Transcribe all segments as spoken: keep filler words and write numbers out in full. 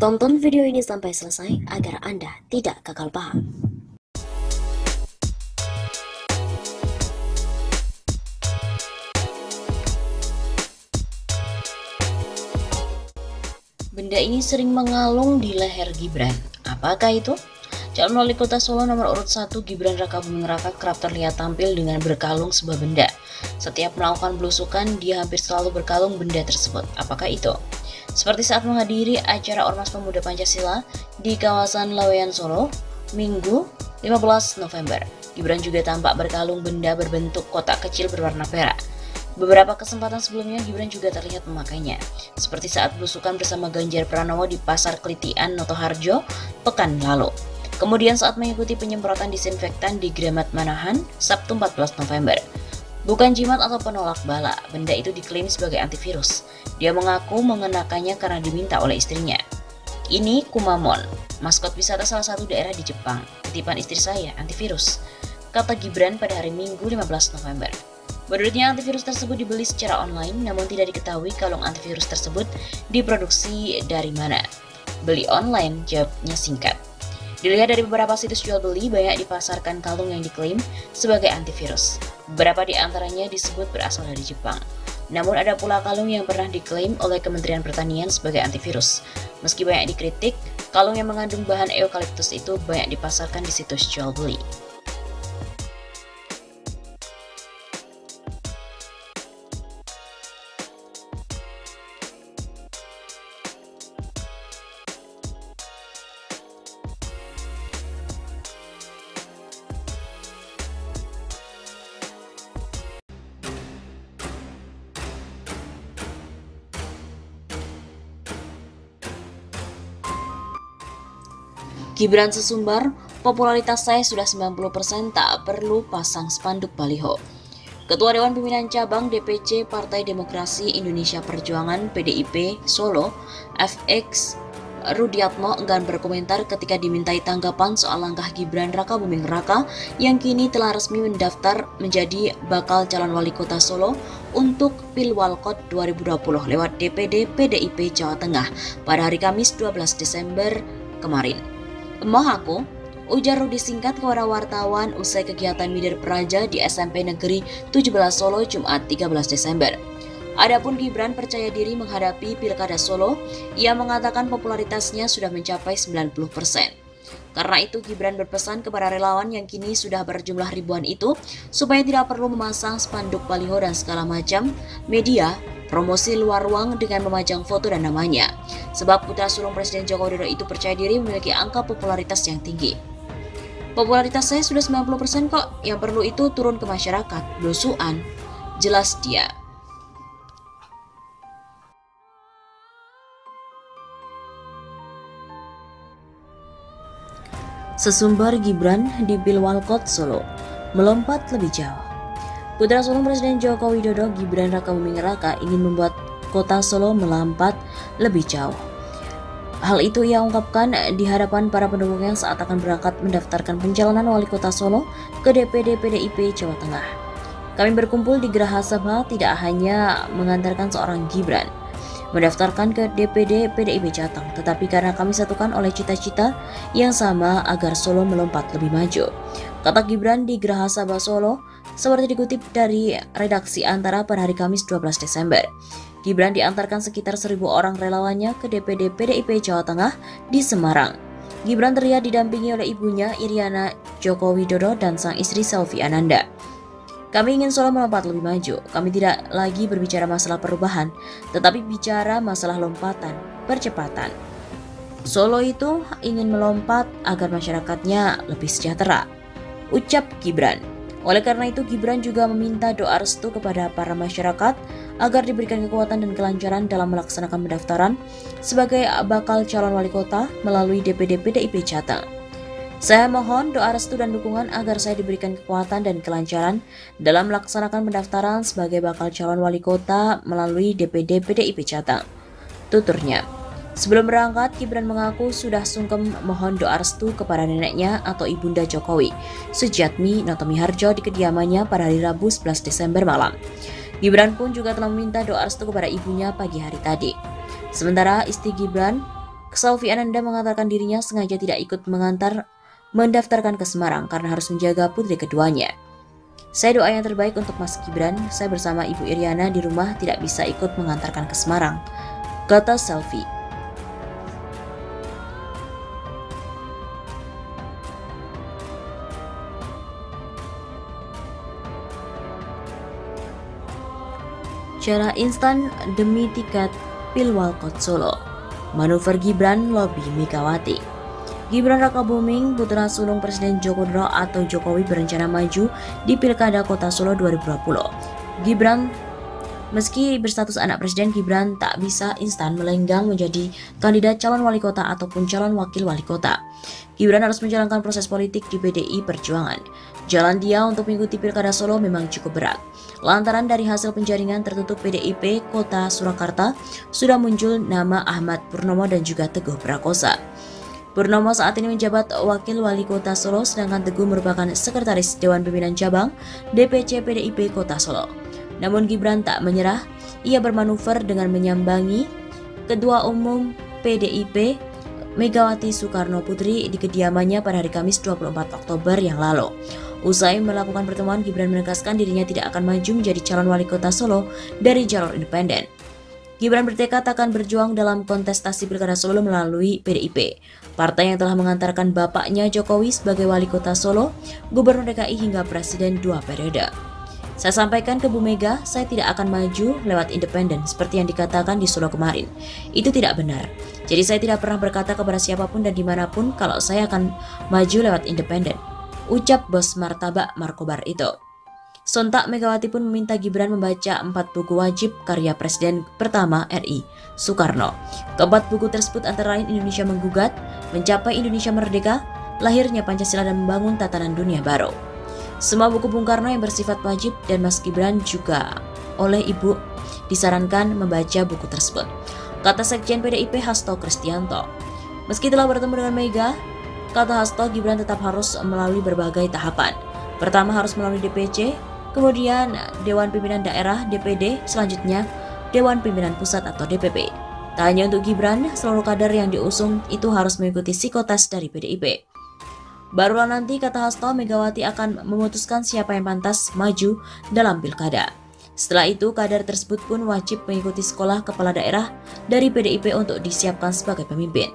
Tonton video ini sampai selesai agar Anda tidak gagal paham. Benda ini sering mengalung di leher Gibran. Apakah itu? Calon Wali Kota Solo nomor urut satu Gibran Rakabuming Raka kerap terlihat tampil dengan berkalung sebuah benda. Setiap melakukan belusukan, dia hampir selalu berkalung benda tersebut. Apakah itu? Seperti saat menghadiri acara Ormas Pemuda Pancasila di kawasan Laweyan Solo, Minggu lima belas November. Gibran juga tampak berkalung benda berbentuk kotak kecil berwarna perak. Beberapa kesempatan sebelumnya, Gibran juga terlihat memakainya, seperti saat belusukan bersama Ganjar Pranowo di Pasar Klitian Notoharjo pekan lalu. Kemudian saat mengikuti penyemprotan disinfektan di Gramat Manahan, Sabtu empat belas November. Bukan jimat atau penolak bala, benda itu diklaim sebagai antivirus. Dia mengaku mengenakannya karena diminta oleh istrinya. Ini Kumamon, maskot wisata salah satu daerah di Jepang. Ketipan istri saya, antivirus, kata Gibran pada hari Minggu lima belas November. Menurutnya, antivirus tersebut dibeli secara online, namun tidak diketahui kalung antivirus tersebut diproduksi dari mana. Beli online, jawabnya singkat. Dilihat dari beberapa situs jual beli, banyak dipasarkan kalung yang diklaim sebagai antivirus. Beberapa di antaranya disebut berasal dari Jepang. Namun ada pula kalung yang pernah diklaim oleh Kementerian Pertanian sebagai antivirus. Meski banyak dikritik, kalung yang mengandung bahan eukaliptus itu banyak dipasarkan di situs jual beli. Gibran sesumbar, popularitas saya sudah sembilan puluh persen, tak perlu pasang spanduk baliho. Ketua Dewan Pimpinan Cabang D P C Partai Demokrasi Indonesia Perjuangan P D I P Solo, F X Rudyatmo, enggan berkomentar ketika dimintai tanggapan soal langkah Gibran Rakabuming Raka yang kini telah resmi mendaftar menjadi bakal calon wali kota Solo untuk Pilwalkot dua ribu dua puluh lewat D P D P D I P Jawa Tengah pada hari Kamis dua belas Desember kemarin. "Emah aku," ujar Rudi singkat kepada wartawan usai kegiatan Midir Praja di S M P Negeri tujuh belas Solo Jumat tiga belas Desember. Adapun Gibran percaya diri menghadapi Pilkada Solo, ia mengatakan popularitasnya sudah mencapai sembilan puluh persen. Karena itu Gibran berpesan kepada relawan yang kini sudah berjumlah ribuan itu supaya tidak perlu memasang spanduk baliho dan segala macam media promosi luar ruang dengan memajang foto dan namanya. Sebab putra sulung Presiden Joko Widodo itu percaya diri memiliki angka popularitas yang tinggi. "Popularitas saya sudah sembilan puluh persen kok, yang perlu itu turun ke masyarakat, belusuan," jelas dia. Sesumbar Gibran di Pilwalkot Solo, melompat lebih jauh. Putra sulung Presiden Joko Widodo, Gibran Rakabuming Raka, ingin membuat kota Solo melompat lebih jauh. Hal itu ia ungkapkan di hadapan para pendukungnya saat akan berangkat mendaftarkan pencalonan wali kota Solo ke D P D P D I P Jawa Tengah. "Kami berkumpul di Geraha Sabha tidak hanya mengantarkan seorang Gibran mendaftarkan ke D P D P D I P Jateng, tetapi karena kami satukan oleh cita-cita yang sama agar Solo melompat lebih maju," kata Gibran di Geraha Sabha Solo, seperti dikutip dari redaksi Antara pada hari Kamis dua belas Desember. Gibran diantarkan sekitar seribu orang relawannya ke D P D P D I P Jawa Tengah di Semarang. Gibran terlihat didampingi oleh ibunya Iriana Joko Widodo dan sang istri Selvi Ananda. "Kami ingin Solo melompat lebih maju. Kami tidak lagi berbicara masalah perubahan, tetapi bicara masalah lompatan, percepatan. Solo itu ingin melompat agar masyarakatnya lebih sejahtera," ucap Gibran. Oleh karena itu, Gibran juga meminta doa restu kepada para masyarakat agar diberikan kekuatan dan kelancaran dalam melaksanakan pendaftaran sebagai bakal calon wali kota melalui D P D P D I P Jateng. "Saya mohon doa restu dan dukungan agar saya diberikan kekuatan dan kelancaran dalam melaksanakan pendaftaran sebagai bakal calon wali kota melalui D P D P D I P Jateng," tuturnya. Sebelum berangkat, Gibran mengaku sudah sungkem mohon doa restu kepada neneknya atau ibunda Jokowi, Sujatmi Notomiharjo, di kediamannya pada hari Rabu sebelas Desember malam. Gibran pun juga telah meminta doa restu kepada ibunya pagi hari tadi. Sementara istri Gibran, Selvi Ananda mengatakan dirinya sengaja tidak ikut mengantar mendaftarkan ke Semarang karena harus menjaga putri keduanya. Saya doa yang terbaik untuk Mas Gibran, saya bersama Ibu Iriana di rumah tidak bisa ikut mengantarkan ke Semarang, kata Selvi. Cara instan demi tiket Pilwalkot Solo, manuver Gibran lobi Megawati. Gibran Rakabuming, putra sulung Presiden Joko Widodo atau Jokowi, berencana maju di Pilkada Kota Solo dua ribu dua puluh. Gibran, meski berstatus anak Presiden, Gibran tak bisa instan melenggang menjadi kandidat calon wali kota ataupun calon wakil wali kota. Gibran harus menjalankan proses politik di P D I Perjuangan. Jalan dia untuk mengikuti Pilkada Solo memang cukup berat. Lantaran dari hasil penjaringan tertutup P D I P Kota Surakarta, sudah muncul nama Ahmad Purnomo dan juga Teguh Prakosa. Purnomo saat ini menjabat Wakil Wali Kota Solo, sedangkan Teguh merupakan Sekretaris Dewan Pimpinan Cabang D P C P D I P Kota Solo. Namun Gibran tak menyerah, ia bermanuver dengan menyambangi Ketua Umum P D I P Megawati Soekarno Putri di kediamannya pada hari Kamis dua puluh empat Oktober yang lalu. Usai melakukan pertemuan, Gibran menegaskan dirinya tidak akan maju menjadi calon Wali Kota Solo dari jalur independen. Gibran bertekad akan berjuang dalam kontestasi Pilkada Solo melalui P D I P. Partai yang telah mengantarkan bapaknya Jokowi sebagai wali kota Solo, gubernur D K I hingga presiden dua periode. Saya sampaikan ke Bu Mega, saya tidak akan maju lewat independen seperti yang dikatakan di Solo kemarin. Itu tidak benar. Jadi saya tidak pernah berkata kepada siapapun dan dimanapun kalau saya akan maju lewat independen, ucap bos martabak Markobar itu. Sontak, Megawati pun meminta Gibran membaca empat buku wajib karya Presiden pertama R I, Soekarno. Keempat buku tersebut antara lain Indonesia Menggugat, Mencapai Indonesia Merdeka, Lahirnya Pancasila dan Membangun Tatanan Dunia Baru. Semua buku Bung Karno yang bersifat wajib, dan Mas Gibran juga oleh Ibu disarankan membaca buku tersebut, kata Sekjen P D I P Hasto Kristianto. Meski telah bertemu dengan Mega, kata Hasto, Gibran tetap harus melalui berbagai tahapan. Pertama harus melalui D P C, kemudian Dewan Pimpinan Daerah D P D, selanjutnya Dewan Pimpinan Pusat atau D P P. Tak hanya untuk Gibran, seluruh kader yang diusung itu harus mengikuti psikotes dari P D I P. Barulah nanti, kata Hasto, Megawati akan memutuskan siapa yang pantas maju dalam pilkada. Setelah itu, kader tersebut pun wajib mengikuti sekolah kepala daerah dari P D I P untuk disiapkan sebagai pemimpin.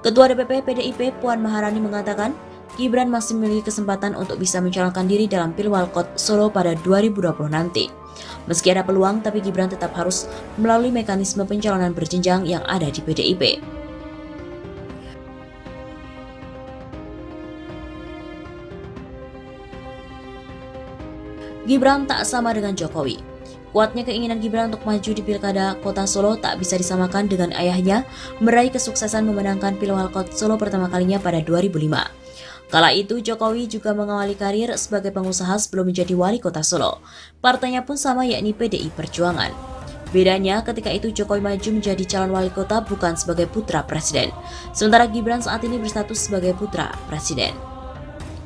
Ketua D P P P D I P Puan Maharani mengatakan, Gibran masih memiliki kesempatan untuk bisa mencalonkan diri dalam Pilwalkot Solo pada dua ribu dua puluh nanti. Meski ada peluang, tapi Gibran tetap harus melalui mekanisme pencalonan berjenjang yang ada di P D I P. Gibran tak sama dengan Jokowi. Kuatnya keinginan Gibran untuk maju di Pilkada Kota Solo tak bisa disamakan dengan ayahnya meraih kesuksesan memenangkan Pilwalkot Solo pertama kalinya pada dua ribu lima. Kala itu, Jokowi juga mengawali karir sebagai pengusaha sebelum menjadi wali kota Solo. Partainya pun sama, yakni P D I Perjuangan. Bedanya, ketika itu Jokowi maju menjadi calon wali kota bukan sebagai putra presiden, sementara Gibran saat ini berstatus sebagai putra presiden.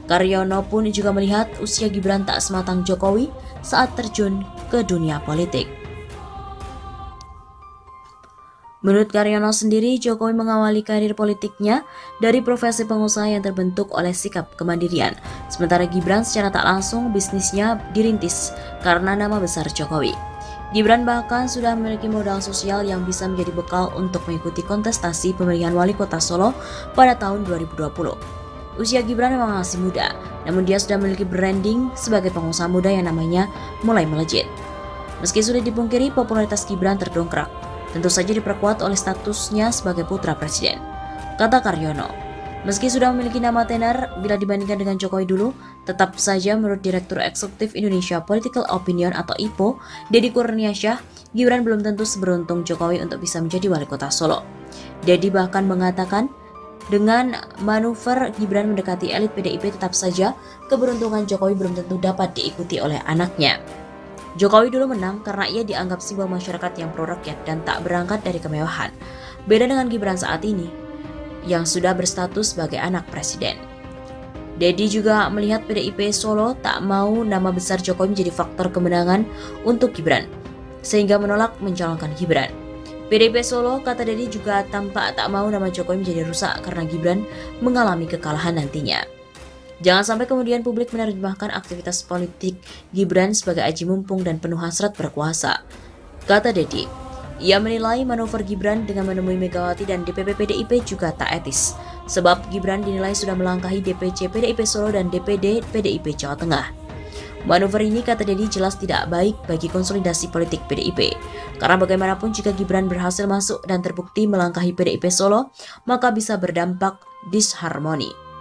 Karyono pun juga melihat usia Gibran tak sematang Jokowi saat terjun ke dunia politik. Menurut Karyono sendiri, Jokowi mengawali karir politiknya dari profesi pengusaha yang terbentuk oleh sikap kemandirian. Sementara Gibran secara tak langsung bisnisnya dirintis karena nama besar Jokowi. Gibran bahkan sudah memiliki modal sosial yang bisa menjadi bekal untuk mengikuti kontestasi pemilihan wali kota Solo pada tahun dua ribu dua puluh. Usia Gibran memang masih muda, namun dia sudah memiliki branding sebagai pengusaha muda yang namanya mulai melejit. Meski sulit dipungkiri, popularitas Gibran terdongkrak. Tentu saja diperkuat oleh statusnya sebagai putra presiden, kata Karyono. Meski sudah memiliki nama tenar bila dibandingkan dengan Jokowi dulu, tetap saja menurut Direktur Eksekutif Indonesia Political Opinion atau I P O, Deddy Kurniasyah, Gibran belum tentu seberuntung Jokowi untuk bisa menjadi wali kota Solo. Deddy bahkan mengatakan, dengan manuver Gibran mendekati elit P D I P, tetap saja keberuntungan Jokowi belum tentu dapat diikuti oleh anaknya. Jokowi dulu menang karena ia dianggap simbol masyarakat yang pro-rakyat dan tak berangkat dari kemewahan. Beda dengan Gibran saat ini, yang sudah berstatus sebagai anak presiden. Deddy juga melihat P D I P Solo tak mau nama besar Jokowi menjadi faktor kemenangan untuk Gibran, sehingga menolak mencalonkan Gibran. P D I P Solo, kata Deddy, juga tampak tak mau nama Jokowi menjadi rusak karena Gibran mengalami kekalahan nantinya. Jangan sampai kemudian publik menerjemahkan aktivitas politik Gibran sebagai aji mumpung dan penuh hasrat berkuasa, kata Deddy. Ia menilai manuver Gibran dengan menemui Megawati dan D P P P D I P juga tak etis, sebab Gibran dinilai sudah melangkahi D P C P D I P Solo dan D P D P D I P Jawa Tengah. Manuver ini, kata Deddy, jelas tidak baik bagi konsolidasi politik P D I P, karena bagaimanapun jika Gibran berhasil masuk dan terbukti melangkahi P D I P Solo, maka bisa berdampak disharmoni.